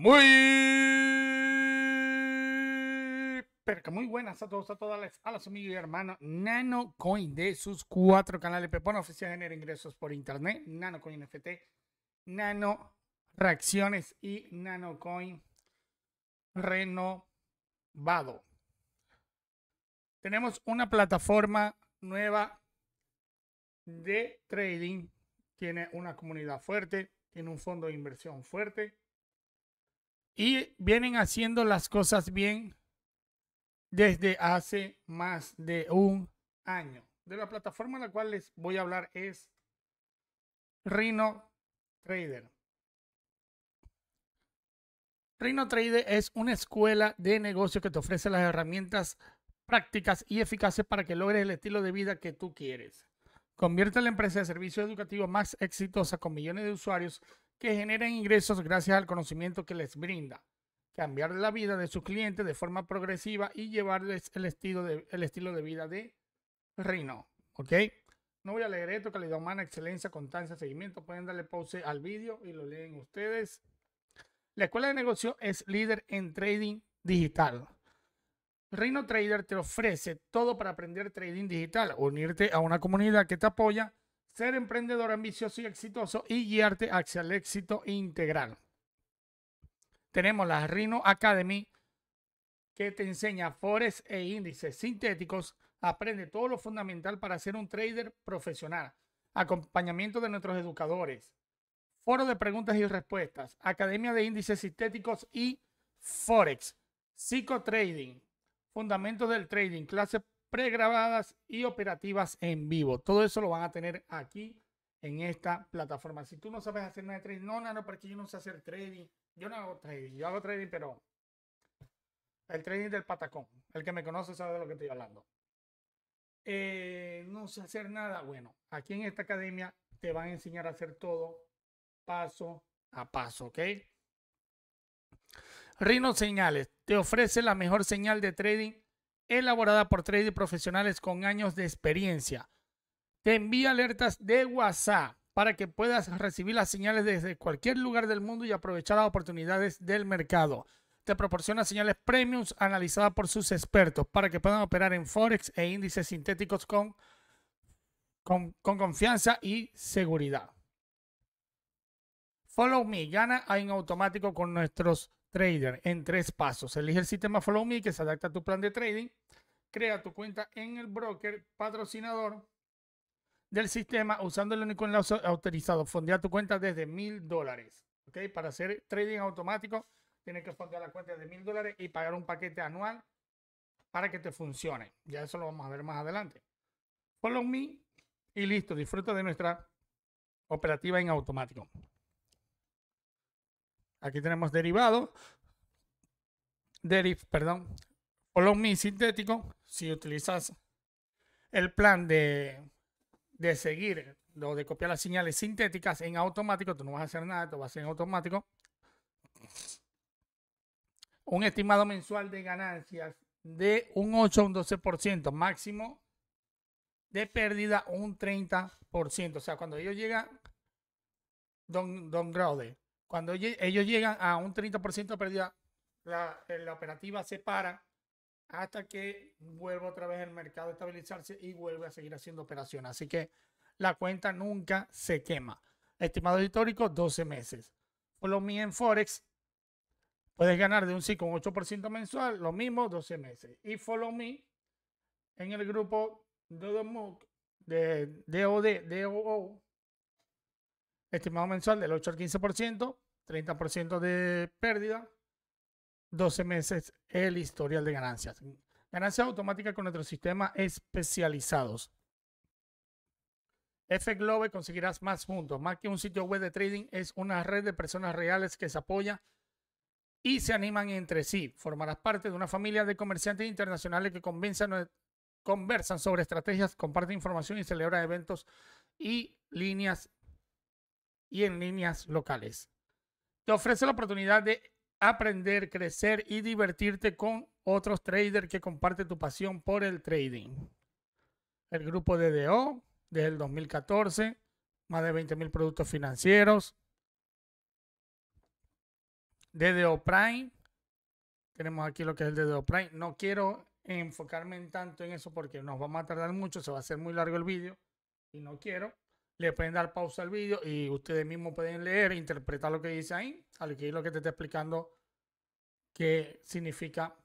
Muy buenas a todos, a todas, a los amigos y hermanos. Nano Coin de sus 4 canales Pepona Oficial genera ingresos por internet: Nano Coin NFT, Nano Reacciones y Nano Coin Renovado. Tenemos una plataforma nueva de trading. Tiene una comunidad fuerte, tiene un fondo de inversión fuerte y vienen haciendo las cosas bien desde hace más de un año. De la plataforma a la cual les voy a hablar es Rhino Trader. Rhino Trader es una escuela de negocio que te ofrece las herramientas prácticas y eficaces para que logres el estilo de vida que tú quieres. Convierte la empresa de servicios educativos más exitosa con millones de usuarios que generan ingresos gracias al conocimiento que les brinda. Cambiar la vida de sus clientes de forma progresiva y llevarles el estilo de vida de Rhino. ¿Ok? No voy a leer esto. Calidad humana, excelencia, constancia, seguimiento. Pueden darle pause al vídeo y lo leen ustedes. La escuela de negocio es líder en trading digital. Rhino Trader te ofrece todo para aprender trading digital. Unirte a una comunidad que te apoya. Ser emprendedor ambicioso y exitoso y guiarte hacia el éxito integral. Tenemos la Rhino Academy, que te enseña forex e índices sintéticos. Aprende todo lo fundamental para ser un trader profesional. Acompañamiento de nuestros educadores. Foro de preguntas y respuestas. Academia de índices sintéticos y forex. Psicotrading. Fundamentos del trading. Clases pregrabadas y operativas en vivo. Todo eso lo van a tener aquí en esta plataforma. Si tú no sabes hacer nada de trading, no, porque yo no sé hacer trading. Yo no hago trading, yo hago trading, pero el trading del patacón. El que me conoce sabe de lo que estoy hablando. No sé hacer nada. Bueno, aquí en esta academia te van a enseñar a hacer todo paso a paso, ¿ok? Rhino Señales te ofrece la mejor señal de trading elaborada por traders profesionales con años de experiencia. Te envía alertas de WhatsApp para que puedas recibir las señales desde cualquier lugar del mundo y aprovechar las oportunidades del mercado. Te proporciona señales premiums analizadas por sus expertos para que puedan operar en forex e índices sintéticos con confianza y seguridad. Follow Me gana en automático con nuestros traders en 3 pasos. Elige el sistema Follow Me que se adapta a tu plan de trading. Crea tu cuenta en el broker patrocinador del sistema usando el único enlace autorizado. Fondea tu cuenta desde $1000. ¿Ok? Para hacer trading automático tienes que fondear la cuenta de $1000 y pagar un paquete anual para que te funcione. Ya eso lo vamos a ver más adelante. Follow Me y listo. Disfruta de nuestra operativa en automático. Aquí tenemos derivado. Deriv, perdón. Follow Me sintético. Si utilizas el plan de seguir o de copiar las señales sintéticas en automático, tú no vas a hacer nada, te vas a hacer en automático. Un estimado mensual de ganancias de un 8 a un 12%, máximo de pérdida un 30%. O sea, cuando ellos llegan, cuando ellos llegan a un 30% de pérdida, la operativa se para hasta que vuelva otra vez el mercado a estabilizarse y vuelve a seguir haciendo operaciones. Así que la cuenta nunca se quema. Estimado histórico, 12 meses. Follow Me en Forex, puedes ganar de un 5 a un 8% mensual, lo mismo, 12 meses. Y Follow Me en el grupo de DOO, estimado mensual del 8 al 15%, 30% de pérdida. 12 meses el historial de ganancias. Ganancias automáticas con nuestro sistema especializados. FGlobe conseguirás más puntos. Más que un sitio web de trading, es una red de personas reales que se apoya y se animan entre sí. Formarás parte de una familia de comerciantes internacionales que conversan sobre estrategias, comparten información y celebran eventos en líneas locales. Te ofrece la oportunidad de aprender, crecer y divertirte con otros traders que comparten tu pasión por el trading. El grupo DDO, desde el 2014, más de 20.000 productos financieros. DDO Prime. Tenemos aquí lo que es el DDO Prime. No quiero enfocarme en tanto en eso porque nos vamos a tardar mucho. Se va a hacer muy largo el vídeo y no quiero. Le pueden dar pausa al vídeo y ustedes mismos pueden leer e interpretar lo que dice ahí. Aquí lo que te está explicando qué significa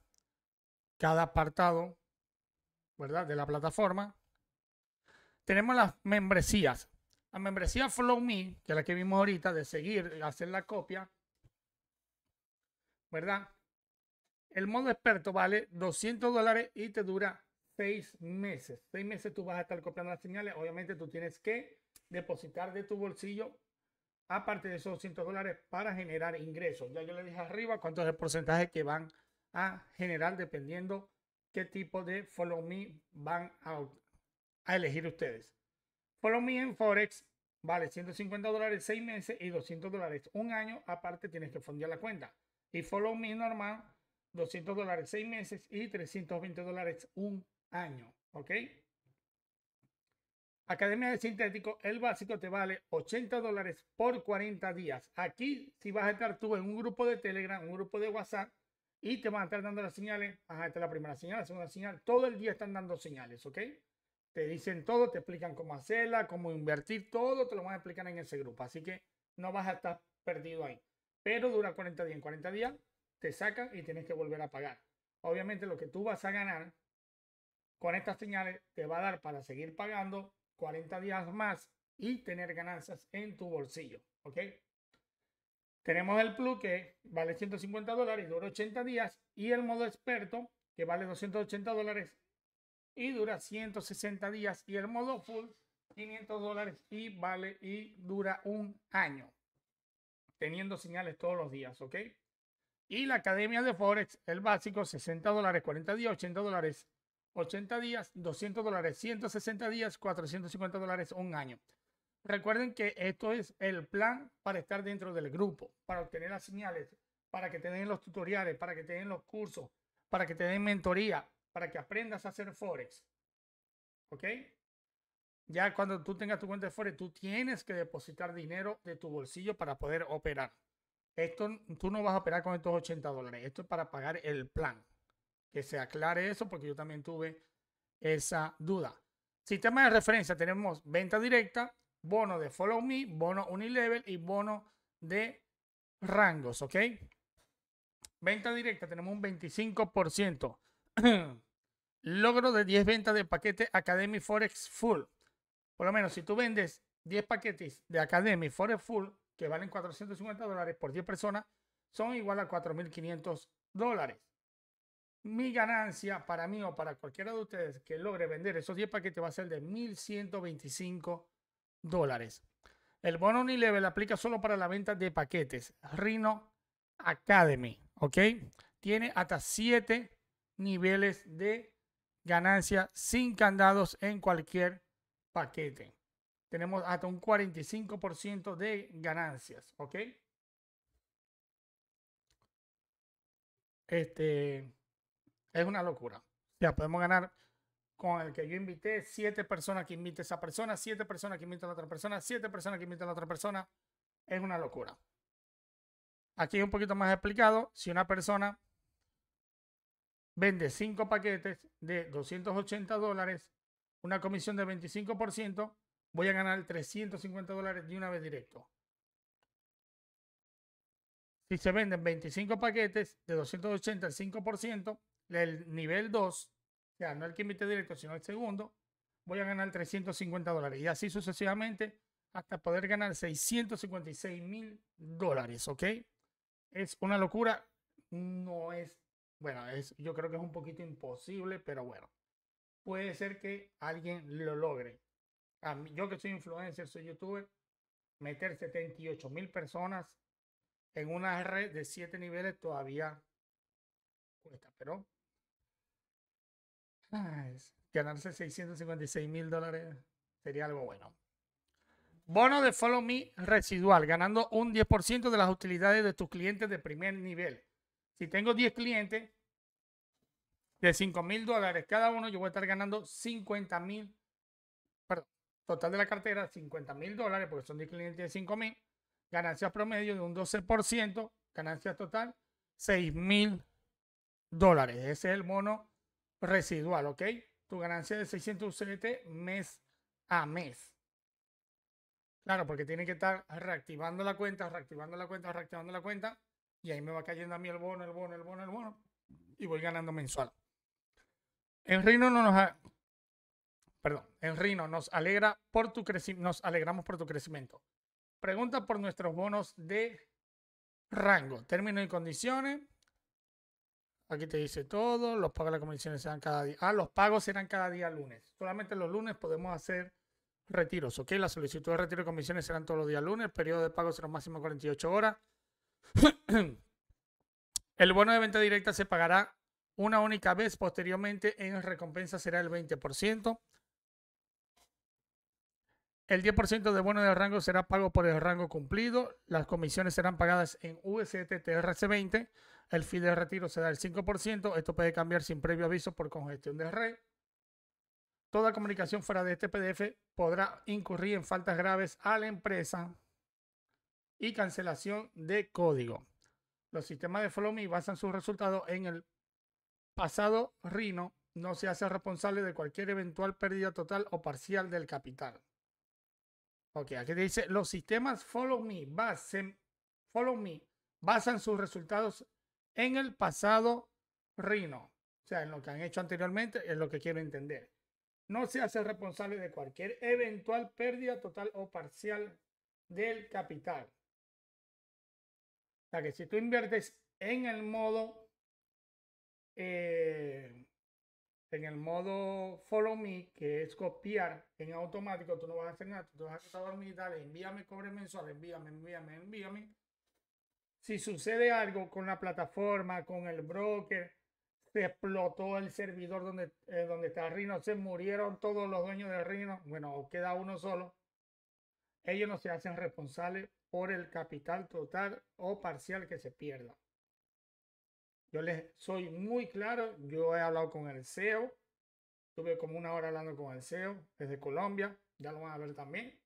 cada apartado, ¿verdad?, de la plataforma. Tenemos las membresías. La membresía Follow Me, que es la que vimos ahorita, de seguir, hacer la copia, ¿verdad? El modo experto vale $200 y te dura 6 meses. 6 meses tú vas a estar copiando las señales. Obviamente tú tienes que depositar de tu bolsillo, aparte de esos $200, para generar ingresos. Ya yo le dije arriba cuánto es el porcentaje que van a generar dependiendo qué tipo de Follow Me van a elegir ustedes. Follow Me en Forex vale $150, 6 meses y $200, un año. Aparte tienes que fondear la cuenta. Y Follow Me normal, $200, 6 meses y $320, un año. ¿Ok? Academia de Sintético, el básico te vale $80 por 40 días. Aquí, si vas a estar tú en un grupo de Telegram, un grupo de WhatsApp, y te van a estar dando las señales, ajá, esta es la primera señal, la segunda señal, todo el día están dando señales, ¿ok? Te dicen todo, te explican cómo hacerla, cómo invertir, todo te lo van a explicar en ese grupo. Así que no vas a estar perdido ahí. Pero dura 40 días. En 40 días te sacan y tienes que volver a pagar. Obviamente lo que tú vas a ganar con estas señales te va a dar para seguir pagando 40 días más y tener ganancias en tu bolsillo. ¿Ok? Tenemos el plus que vale $150 y dura 80 días. Y el modo experto que vale $280 y dura 160 días. Y el modo full $500 y dura un año. Teniendo señales todos los días. ¿Ok? Y la Academia de Forex, el básico, $60, 40 días, $80, 80 días, $200, 160 días, $450, un año. Recuerden que esto es el plan para estar dentro del grupo, para obtener las señales, para que te den los tutoriales, para que te den los cursos, para que te den mentoría, para que aprendas a hacer Forex. ¿Ok? Ya cuando tú tengas tu cuenta de Forex, tú tienes que depositar dinero de tu bolsillo para poder operar. Esto, tú no vas a operar con estos $80. Esto es para pagar el plan. Que se aclare eso porque yo también tuve esa duda. Sistema de referencia. Tenemos venta directa, bono de Follow Me, bono Unilevel y bono de rangos. ¿Ok? Venta directa. Tenemos un 25%. Logro de 10 ventas de paquete Academy Forex Full. Por lo menos si tú vendes 10 paquetes de Academy Forex Full, que valen $450 por 10 personas, son igual a $4.500. Mi ganancia para mí o para cualquiera de ustedes que logre vender esos 10 paquetes va a ser de $1.125. El bono Unilevel aplica solo para la venta de paquetes Rhino Academy. ¿Ok? Tiene hasta 7 niveles de ganancia sin candados en cualquier paquete. Tenemos hasta un 45% de ganancias, ¿ok? Es una locura. Ya podemos ganar con el que yo invité, 7 personas que invite a esa persona, 7 personas que invitan a la otra persona, 7 personas que invitan a la otra persona. Es una locura. Aquí es un poquito más explicado. Si una persona vende 5 paquetes de $280, una comisión de 25%, voy a ganar $350 de una vez directo. Si se venden 25 paquetes de 280 al 5%, el nivel 2, o sea, no el que invite directo, sino el segundo, voy a ganar $350. Y así sucesivamente hasta poder ganar $656.000. ¿Ok? Es una locura. No es, bueno, yo creo que es un poquito imposible, pero bueno, puede ser que alguien lo logre. A mí, yo que soy influencer, soy youtuber, meter 78.000 personas en una red de 7 niveles todavía cuesta, pero ganarse $656.000 sería algo bueno. Bono de Follow Me residual, ganando un 10% de las utilidades de tus clientes de primer nivel. Si tengo 10 clientes de $5.000 cada uno, yo voy a estar ganando $50.000. Total de la cartera, $50.000, porque son 10 clientes de 5.000. Ganancias promedio de un 12%. Ganancia total, $6,000. Ese es el bono residual, ¿ok? Tu ganancia de 600 USDT mes a mes. Claro, porque tiene que estar reactivando la cuenta, reactivando la cuenta, reactivando la cuenta. Y ahí me va cayendo a mí el bono, el bono, el bono, el bono. Y voy ganando mensual. En Rhino no nos... Perdón, en Rhino nos alegra por tu crecimiento, nos alegramos por tu crecimiento. Pregunta por nuestros bonos de rango, términos y condiciones. Aquí te dice todo. Los pagos de las comisiones serán cada día. Ah, los pagos serán cada día lunes. Solamente los lunes podemos hacer retiros, ¿ok? La solicitud de retiro de comisiones serán todos los días lunes. El periodo de pago será máximo 48 horas. El bono de venta directa se pagará una única vez. Posteriormente en recompensa será el 20%. El 10% de bono de rango será pago por el rango cumplido. Las comisiones serán pagadas en USDT TRC20. El fee de retiro será el 5%. Esto puede cambiar sin previo aviso por congestión de red. Toda comunicación fuera de este PDF podrá incurrir en faltas graves a la empresa y cancelación de código. Los sistemas de Follow Me basan sus resultados en el pasado. Rhino no se hace responsable de cualquier eventual pérdida total o parcial del capital. Ok, aquí te dice, los sistemas Follow Me basan sus resultados en el pasado Rhino. O sea, en lo que han hecho anteriormente, es lo que quiero entender. No se hace responsable de cualquier eventual pérdida total o parcial del capital. O sea, que si tú inviertes en el modo Follow Me, que es copiar en automático, tú no vas a hacer nada, tú vas a estar dormido, dale, envíame cobre mensual, envíame. Si sucede algo con la plataforma, con el broker, se explotó el servidor donde está Rhino, se murieron todos los dueños de Rhino, bueno, queda uno solo, ellos no se hacen responsables por el capital total o parcial que se pierda. Yo les soy muy claro, yo he hablado con el CEO, estuve como una hora hablando con el CEO desde Colombia, ya lo van a ver también.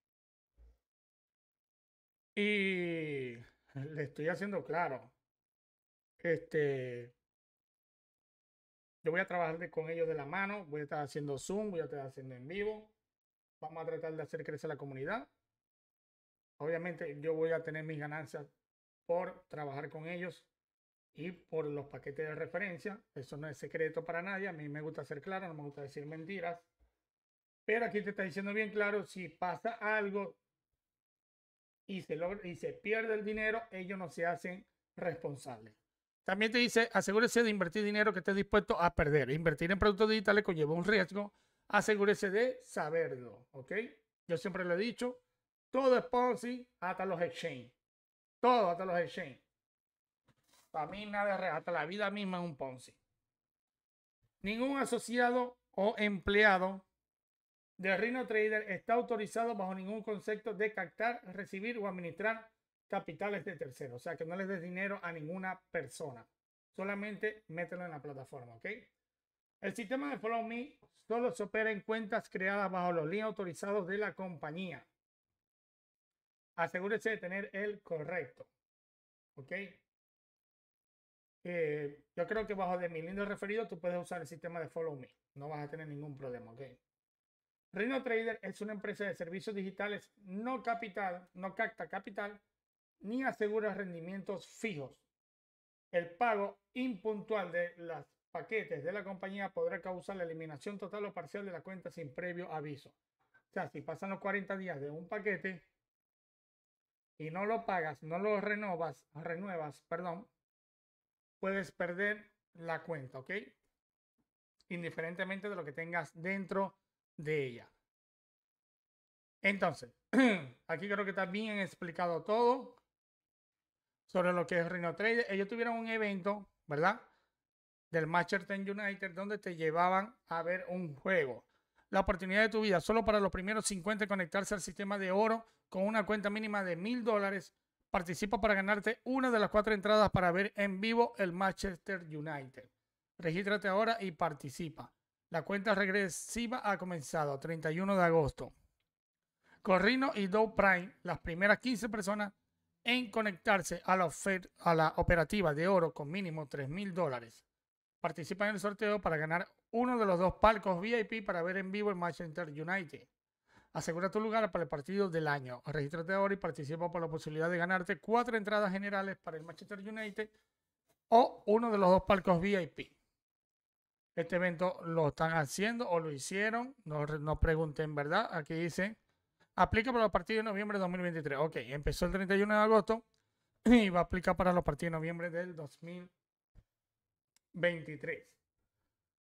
Y le estoy haciendo claro, yo voy a trabajar con ellos de la mano, voy a estar haciendo Zoom, voy a estar haciendo en vivo, vamos a tratar de hacer crecer la comunidad. Obviamente yo voy a tener mis ganancias por trabajar con ellos. Y por los paquetes de referencia, eso no es secreto para nadie. A mí me gusta ser claro, no me gusta decir mentiras. Pero aquí te está diciendo bien claro, si pasa algo y se pierde el dinero, ellos no se hacen responsables. También te dice, asegúrese de invertir dinero que esté dispuesto a perder. Invertir en productos digitales conlleva un riesgo. Asegúrese de saberlo, ¿ok? Yo siempre lo he dicho, todo es Ponzi, hasta los exchange. Todo, hasta los exchange. Para mí nada es real, hasta la vida misma es un Ponzi. Ningún asociado o empleado de Rhino Trader está autorizado bajo ningún concepto de captar, recibir o administrar capitales de terceros. O sea, que no les des dinero a ninguna persona. Solamente mételo en la plataforma, ¿ok? El sistema de Follow Me solo se opera en cuentas creadas bajo los links autorizados de la compañía. Asegúrese de tener el correcto, ¿ok? Yo creo que bajo de mi link de referido tú puedes usar el sistema de Follow Me. No vas a tener ningún problema, ¿ok? Rhino Trader es una empresa de servicios digitales no capta capital ni asegura rendimientos fijos. El pago impuntual de los paquetes de la compañía podrá causar la eliminación total o parcial de la cuenta sin previo aviso. O sea, si pasan los 40 días de un paquete y no lo pagas, no lo renuevas, perdón, puedes perder la cuenta, ¿ok? Indiferentemente de lo que tengas dentro de ella. Entonces, aquí creo que está bien explicado todo sobre lo que es Rhino Trader. Ellos tuvieron un evento, ¿verdad? Del Manchester United, donde te llevaban a ver un juego. La oportunidad de tu vida, solo para los primeros 50 conectarse al sistema de oro con una cuenta mínima de $1,000. Participa para ganarte una de las 4 entradas para ver en vivo el Manchester United. Regístrate ahora y participa. La cuenta regresiva ha comenzado 31 de agosto. Con Rhino y DDO Prime, las primeras 15 personas en conectarse a la operativa de oro con mínimo $3,000. Participa en el sorteo para ganar uno de los dos palcos VIP para ver en vivo el Manchester United. Asegura tu lugar para el partido del año. Regístrate ahora y participa por la posibilidad de ganarte 4 entradas generales para el Manchester United o uno de los dos palcos VIP. Este evento lo están haciendo o lo hicieron. No pregunten, ¿verdad? Aquí dice, aplica para los partidos de noviembre de 2023. Ok, empezó el 31 de agosto y va a aplicar para los partidos de noviembre del 2023.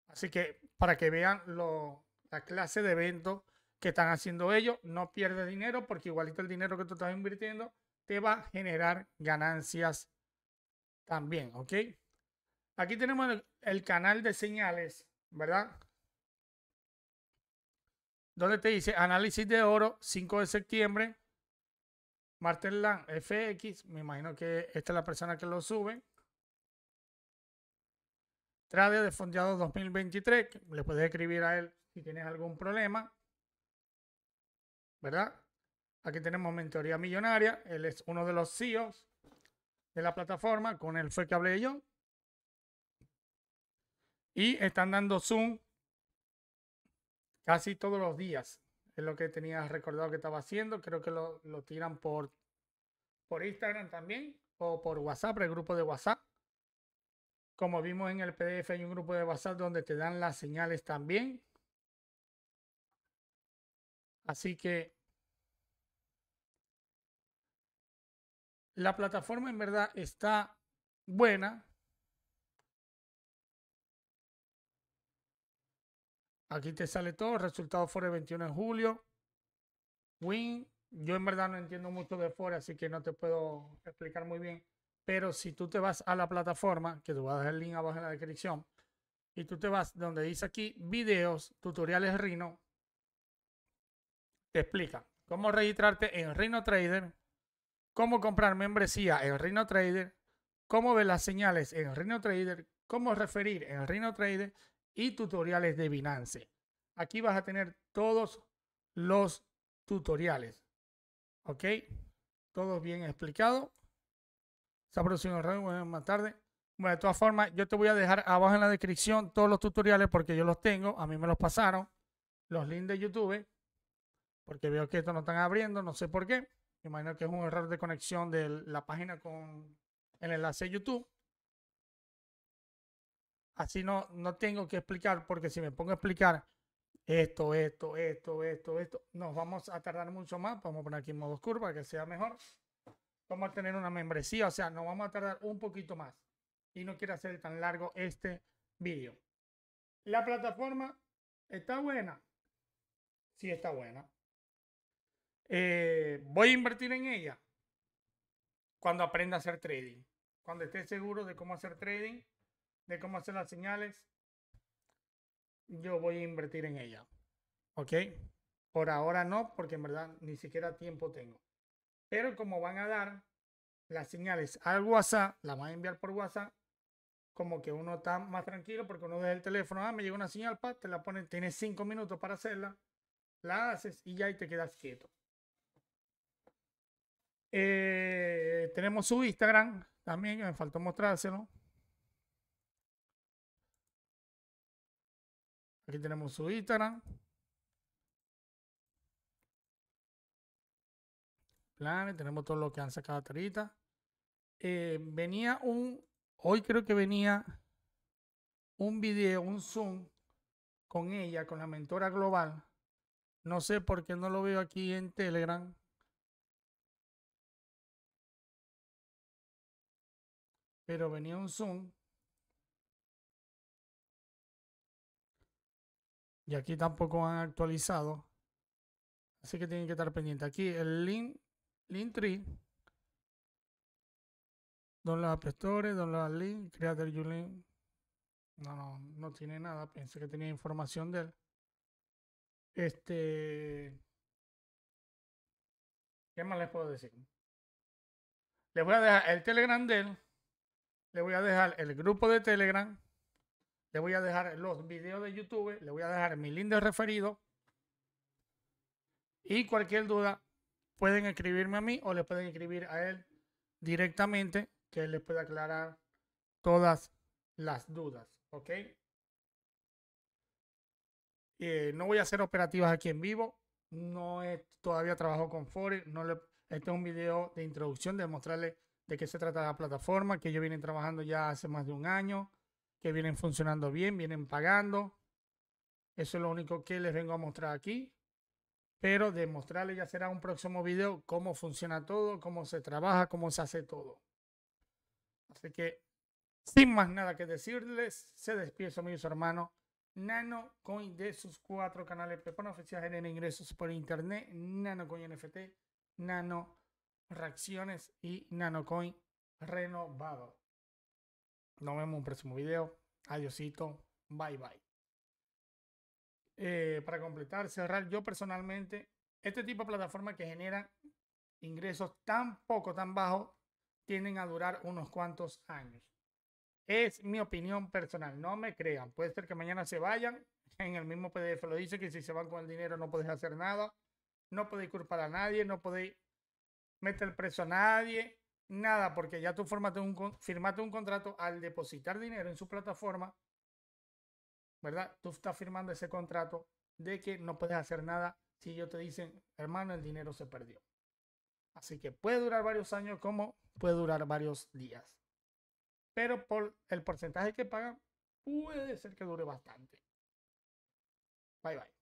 Así que para que vean la clase de eventos que están haciendo ellos, no pierdes dinero porque igualito el dinero que tú estás invirtiendo te va a generar ganancias también, ¿ok? Aquí tenemos el canal de señales, ¿verdad? Donde te dice análisis de oro, 5 de septiembre, Martel Lang FX, me imagino que esta es la persona que lo sube. Trade de fondeado 2023, le puedes escribir a él si tienes algún problema, ¿verdad? Aquí tenemos mentoría millonaria, él es uno de los CEOs de la plataforma, con él fue que hablé yo. Y están dando Zoom casi todos los días. Es lo que tenía recordado que estaba haciendo. Creo que lo tiran por Instagram también o por WhatsApp, el grupo de WhatsApp. Como vimos en el PDF, hay un grupo de WhatsApp donde te dan las señales también. Así que la plataforma en verdad está buena. Aquí te sale todo, resultado FOREX 21 de julio, win. Yo en verdad no entiendo mucho de FOREX, así que no te puedo explicar muy bien. Pero si tú te vas a la plataforma, que te voy a dejar el link abajo en la descripción, y tú te vas donde dice aquí videos, tutoriales Rhino, te explica cómo registrarte en Rhino Trader, cómo comprar membresía en Rhino Trader, cómo ver las señales en Rhino Trader, cómo referir en Rhino Trader, y tutoriales de Binance. Aquí vas a tener todos los tutoriales, ok, todos bien explicados. Se ha producido un rato más tarde. Bueno, de todas formas, yo te voy a dejar abajo en la descripción todos los tutoriales porque yo los tengo, a mí me los pasaron, los links de YouTube, porque veo que esto no están abriendo, no sé por qué. Me imagino que es un error de conexión de la página con el enlace de YouTube. Así no tengo que explicar, porque si me pongo a explicar esto, nos vamos a tardar mucho más. Vamos a poner aquí en modo oscuro para que sea mejor. Vamos a tener una membresía, o sea, nos vamos a tardar un poquito más. Y no quiero hacer tan largo este vídeo. La plataforma está buena. Sí, está buena. Voy a invertir en ella cuando aprenda a hacer trading. Cuando esté seguro de cómo hacer trading, de cómo hacer las señales, yo voy a invertir en ella, ok. Por ahora no, porque en verdad ni siquiera tiempo tengo, pero como van a dar las señales al WhatsApp, las van a enviar por WhatsApp, como que uno está más tranquilo porque uno deja el teléfono, me llegó una señal, pa, te la ponen, tienes 5 minutos para hacerla, la haces y ya, y te quedas quieto. Tenemos su Instagram también, me faltó mostrárselo. Aquí tenemos su Instagram. Planes, tenemos todo lo que han sacado hasta ahorita. Hoy creo que venía un video, un Zoom con ella, con la mentora global. No sé por qué no lo veo aquí en Telegram. Pero venía un Zoom. Y aquí tampoco han actualizado. Así que tienen que estar pendientes. Aquí el Linktree. Don los App Store, Don los Link, Creator Yulin. No tiene nada. Pensé que tenía información de él. ¿Qué más les puedo decir? Les voy a dejar el Telegram de él. Les voy a dejar el grupo de Telegram. Le voy a dejar los videos de YouTube. Le voy a dejar mi link de referido. Y cualquier duda pueden escribirme a mí o le pueden escribir a él directamente, que les pueda aclarar todas las dudas, ¿ok? No voy a hacer operativas aquí en vivo. No he todavía trabajado con Forex. Este es un video de introducción, de mostrarles de qué se trata la plataforma, que ellos vienen trabajando ya hace más de un año, que vienen funcionando bien, vienen pagando. Eso es lo único que les vengo a mostrar aquí. Pero de mostrarles ya será un próximo video cómo funciona todo, cómo se trabaja, cómo se hace todo. Así que, sin más nada que decirles, se despide a mis hermanos Nano Coin de sus 4 canales preparados oficiales, generan ingresos por internet: Nano Coin NFT, Nano Reacciones y Nano Coin Renovado. Nos vemos en un próximo video. Adiosito, bye bye. Para completar, cerrar, yo personalmente, este tipo de plataformas que generan ingresos tan poco, tan bajos, tienden a durar unos cuantos años. Es mi opinión personal, no me crean. Puede ser que mañana se vayan. En el mismo PDF lo dice, que si se van con el dinero no podéis hacer nada. No podéis culpar a nadie, no podéis meter preso a nadie, nada, porque ya tú firmaste un contrato al depositar dinero en su plataforma, ¿verdad? Tú estás firmando ese contrato de que no puedes hacer nada si ellos te dicen, hermano, el dinero se perdió. Así que puede durar varios años como puede durar varios días. Pero por el porcentaje que pagan, puede ser que dure bastante. Bye, bye.